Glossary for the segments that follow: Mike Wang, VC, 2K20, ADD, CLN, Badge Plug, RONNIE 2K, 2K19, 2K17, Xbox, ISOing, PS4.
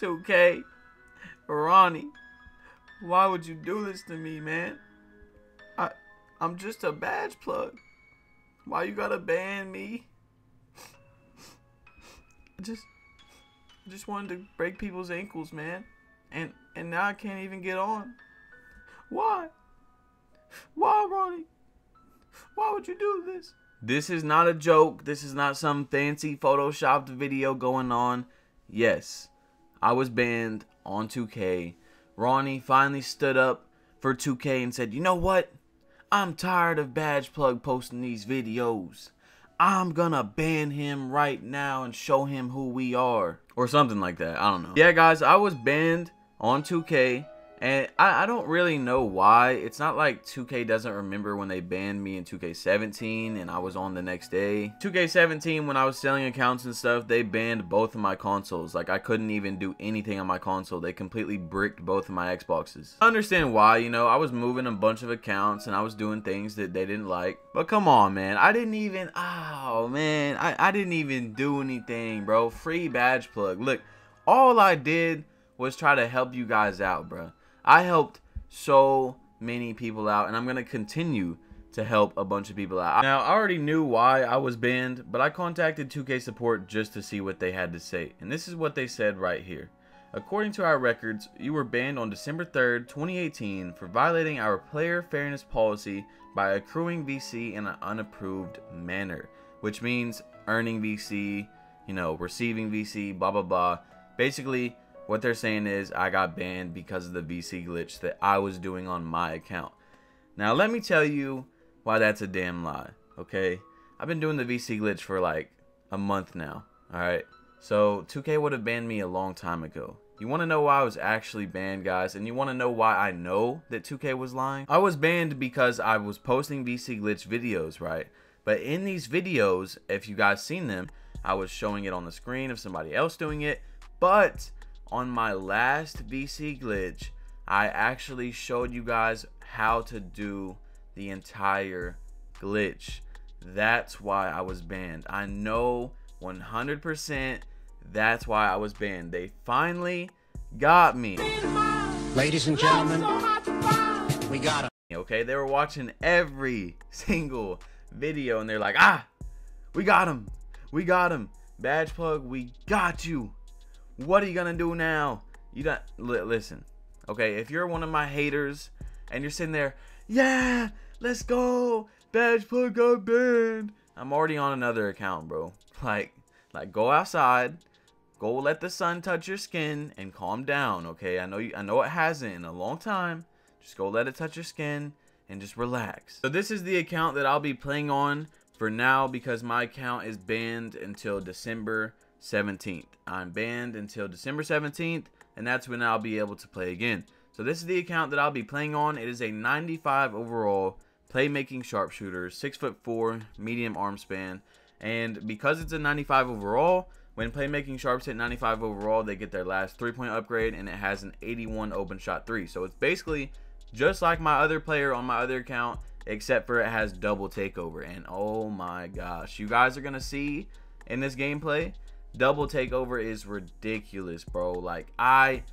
2K. Ronnie, why would you do this to me, man? I'm just a badge plug. Why you gotta ban me? I just wanted to break people's ankles, man. And now I can't even get on. Why? Why, Ronnie? Why would you do this? This is not a joke. This is not some fancy photoshopped video going on. Yes, I was banned on 2K. Ronnie finally stood up for 2K and said, you know what? I'm tired of Badge Plug posting these videos. I'm gonna ban him right now and show him who we are. Or something like that. I don't know. Yeah, guys, I was banned on 2K. And I don't really know why. It's not like 2K doesn't remember when they banned me in 2K17 and I was on the next day. 2K17, when I was selling accounts and stuff, they banned both of my consoles. Like, I couldn't even do anything on my console. They completely bricked both of my Xboxes. I understand why, you know. I was moving a bunch of accounts and I was doing things that they didn't like. But come on, man. I didn't even... Oh, man. I didn't even do anything, bro. Free badge plug. Look, all I did was try to help you guys out, bro. I helped so many people out, and I'm going to continue to help a bunch of people out. Now, I already knew why I was banned, but I contacted 2K support just to see what they had to say. And this is what they said right here. According to our records, you were banned on December 3rd, 2018 for violating our player fairness policy by accruing VC in an unapproved manner, which means earning VC, you know, receiving VC, blah, blah, blah. Basically, what they're saying is I got banned because of the VC glitch that I was doing on my account. Now, let me tell you why that's a damn lie, okay? I've been doing the VC glitch for like a month now, all right? So 2K would have banned me a long time ago. You want to know why I was actually banned, guys, and you want to know why I know that 2K was lying? I was banned because I was posting VC glitch videos, right? But in these videos, if you guys seen them, I was showing it on the screen of somebody else doing it, but on my last VC glitch, I actually showed you guys how to do the entire glitch. That's why I was banned. I know 100% that's why I was banned. They finally got me. Ladies and gentlemen, we got him. Okay, they were watching every single video and they're like, ah, we got him. We got him. Badge plug, we got you. What are you gonna do now? You don't listen, okay? If you're one of my haters and you're sitting there, yeah, let's go, badge plug got banned. I'm already on another account, bro. Like, go outside, go let the sun touch your skin and calm down, okay? I know it hasn't in a long time. Just go let it touch your skin and just relax. So this is the account that I'll be playing on for now because my account is banned until December 17th. I'm banned until December 17th, and that's when I'll be able to play again. So this is the account that I'll be playing on. It is a 95 overall playmaking sharpshooter, 6'4", medium arm span. And because it's a 95 overall, when playmaking sharps hit 95 overall, they get their last 3-point upgrade, and it has an 81 open shot 3. So it's basically just like my other player on my other account, except for it has double takeover. And oh my gosh, you guys are gonna see in this gameplay, double takeover is ridiculous, bro. Like, I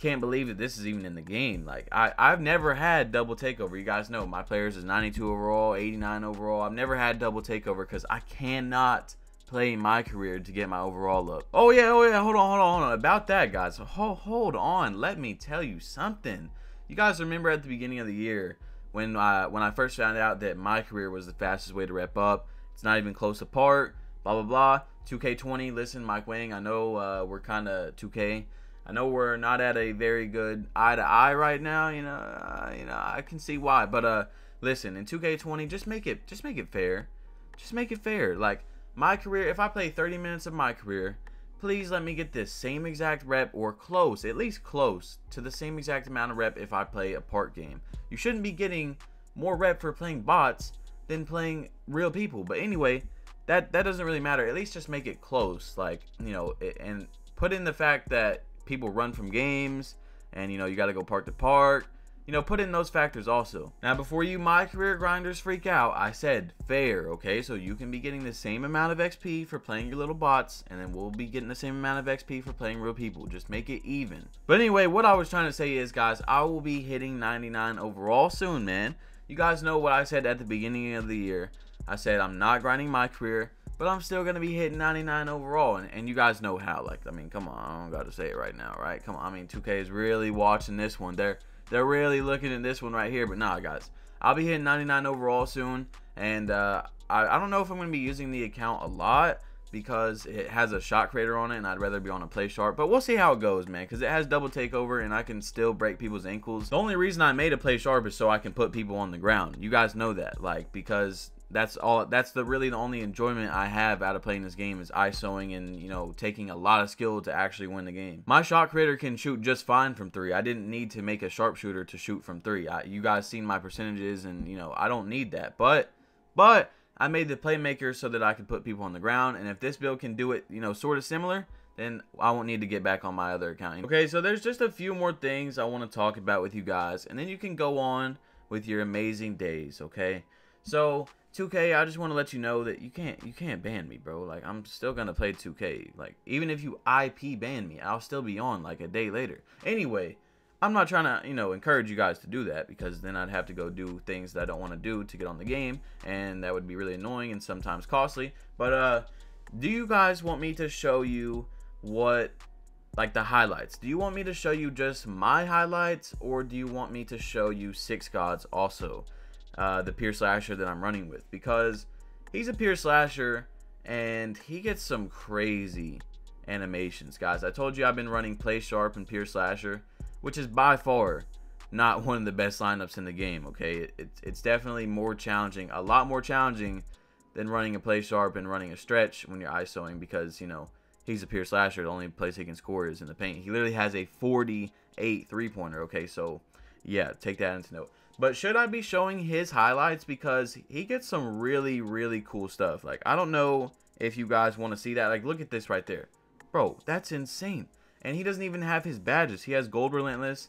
can't believe that this is even in the game. Like, I've never had double takeover. You guys know my players is 92 overall, 89 overall. I've never had double takeover because I cannot play my career to get my overall up. Oh yeah, hold on. About that, guys, hold on, let me tell you something. You guys remember at the beginning of the year when I first found out that my career was the fastest way to rep up? It's not even close apart, blah, blah, blah. 2K20, listen, Mike Wang, I know we're kind of 2K. I know we're not at a very good eye-to-eye right now, you know, I can see why. But listen, in 2K20, just make it fair. Just make it fair. Like, my career, if I play 30 minutes of my career, please let me get this same exact rep or close, at least close to the same exact amount of rep if I play a part game. You shouldn't be getting more rep for playing bots than playing real people. But anyway, That doesn't really matter. At least just make it close, like, you know, and put in the fact that people run from games and, you know, you got to go park to park. You know, put in those factors also. Now, before you my career grinders freak out, I said fair, okay? So you can be getting the same amount of XP for playing your little bots, and then we'll be getting the same amount of XP for playing real people. Just make it even. But anyway, what I was trying to say is, guys, I will be hitting 99 overall soon, man. You guys know what I said at the beginning of the year. I said I'm not grinding my career, but I'm still gonna be hitting 99 overall, and you guys know how. Like, I mean, come on, I don't gotta say it right now, right? Come on, I mean, 2K is really watching this one. They're really looking at this one right here. But nah, guys, I'll be hitting 99 overall soon, and I don't know if I'm gonna be using the account a lot because it has a shot creator on it, and I'd rather be on a play sharp, but we'll see how it goes, man, because it has double takeover and I can still break people's ankles. The only reason I made a play sharp is so I can put people on the ground. You guys know that, like, because that's really the only enjoyment I have out of playing this game is ISOing and, you know, taking a lot of skill to actually win the game. My shot creator can shoot just fine from three. I didn't need to make a sharpshooter to shoot from three. You guys seen my percentages, and you know I don't need that, but I made the playmaker so that I could put people on the ground, and if this build can do it, you know, sort of similar, then I won't need to get back on my other account. Okay, so there's just a few more things I want to talk about with you guys, and then you can go on with your amazing days, okay? So 2K, I just want to let you know that you can't ban me, bro. Like, I'm still gonna play 2K. Like, even if you IP ban me, I'll still be on like a day later. Anyway, I'm not trying to, you know, encourage you guys to do that, because then I'd have to go do things that I don't want to do to get on the game, and that would be really annoying and sometimes costly. But do you guys want me to show you what, like, the highlights? Do you want me to show you just my highlights, or do you want me to show you Six Gods also? The Pier Slasher that I'm running with, because he's a Pier Slasher and he gets some crazy animations, guys. I told you I've been running Play Sharp and Pier Slasher, which is by far not one of the best lineups in the game, okay? It's definitely more challenging, a lot more challenging than running a Play Sharp and running a stretch when you're ISOing, because, you know, he's a Pier Slasher. The only place he can score is in the paint. He literally has a 48 three-pointer, okay? So, yeah, take that into note. But should I be showing his highlights? Because he gets some really, really cool stuff. Like, I don't know if you guys want to see that. Like, look at this right there. Bro, that's insane. And he doesn't even have his badges. He has Gold Relentless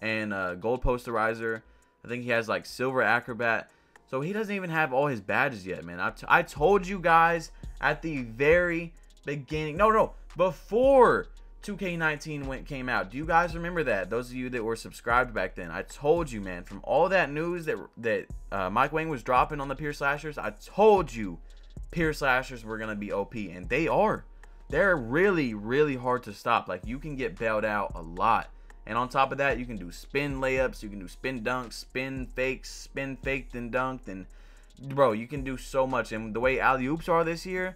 and Gold Posterizer. I think he has, like, Silver Acrobat. So he doesn't even have all his badges yet, man. I told you guys at the very beginning. No, before 2K19 came out. Do you guys remember that? Those of you that were subscribed back then, I told you, man, from all that news that Mike Wang was dropping on the Pier Slashers, I told you Pier Slashers were gonna be OP, and they are. They're really, really hard to stop. Like, you can get bailed out a lot, and on top of that, you can do spin layups, you can do spin dunks, spin fakes, spin faked and dunked, and bro, you can do so much. And the way alley-oops are this year,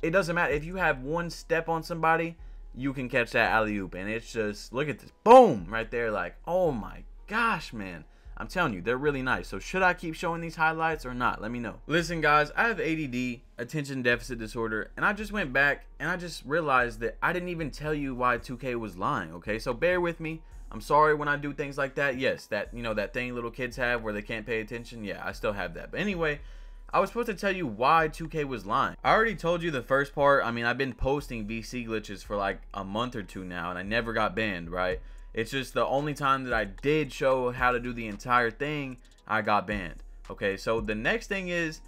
it doesn't matter if you have one step on somebody, you can catch that alley-oop, and it's just, look at this, boom, right there. Like, oh my gosh, man, I'm telling you, they're really nice. So should I keep showing these highlights or not? Let me know. Listen, guys, I have ADD, attention deficit disorder, and I just went back and I just realized that I didn't even tell you why 2K was lying, okay? So bear with me. I'm sorry when I do things like that. Yes, that, you know, that thing little kids have where they can't pay attention. Yeah, I still have that. But anyway, I was supposed to tell you why 2K was lying. I already told you the first part. I mean, I've been posting VC glitches for like a month or two now, and I never got banned, right? It's just the only time that I did show how to do the entire thing, I got banned. Okay, so the next thing is,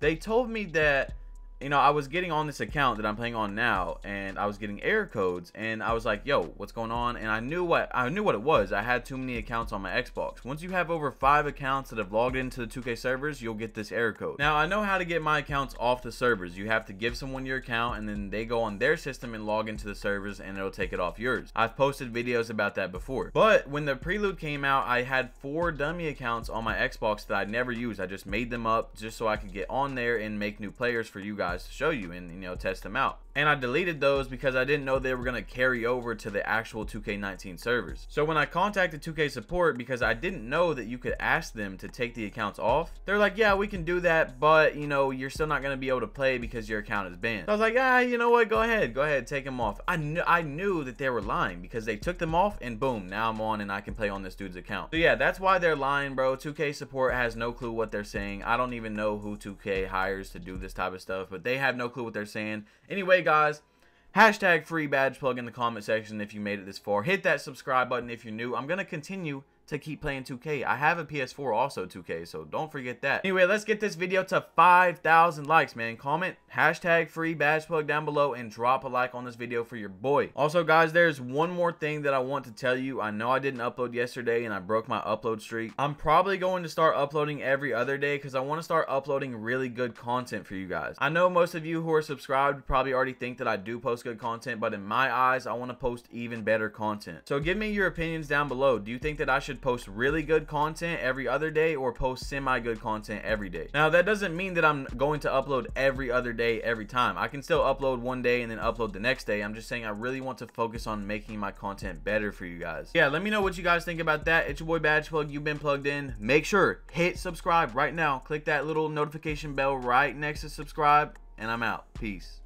they told me that, you know, I was getting on this account that I'm playing on now, and I was getting error codes, and I was like, yo, what's going on? And I knew what it was. I had too many accounts on my Xbox. Once you have over 5 accounts that have logged into the 2K servers, you'll get this error code. Now, I know how to get my accounts off the servers. You have to give someone your account, and then they go on their system and log into the servers, and it'll take it off yours. I've posted videos about that before. But when the prelude came out, I had 4 dummy accounts on my Xbox that I never used. I just made them up just so I could get on there and make new players for you guys to show you and, you know, test them out. And I deleted those because I didn't know they were going to carry over to the actual 2K19 servers. So when I contacted 2K support, because I didn't know that you could ask them to take the accounts off, they're like, yeah, we can do that, but, you know, you're still not going to be able to play because your account is banned. So I was like, ah, you know what, go ahead, take them off. I knew that they were lying because they took them off, and boom, now I'm on and I can play on this dude's account. So yeah, that's why they're lying, bro. 2K support has no clue what they're saying. I don't even know who 2K hires to do this type of stuff, but they have no clue what they're saying. Anyway, guys, #FreeBadgePlug in the comment section if you made it this far. Hit that subscribe button if you're new. I'm gonna continue to keep playing 2K. I have a PS4 also 2K, so don't forget that. Anyway, let's get this video to 5,000 likes, man. Comment #FreeBadgePlug down below and drop a like on this video for your boy. Also, guys, there's one more thing that I want to tell you. I know I didn't upload yesterday and I broke my upload streak. I'm probably going to start uploading every other day because I want to start uploading really good content for you guys. I know most of you who are subscribed probably already think that I do post good content, but in my eyes, I want to post even better content. So give me your opinions down below. Do you think that I should post really good content every other day or post semi-good content every day? Now, that doesn't mean that I'm going to upload every other day every time. I can still upload one day and then upload the next day. I'm just saying I really want to focus on making my content better for you guys. Yeah, let me know what you guys think about that. It's your boy Badge Plug. You've been plugged in. Make sure hit subscribe right now. Click that little notification bell right next to subscribe, and I'm out. Peace.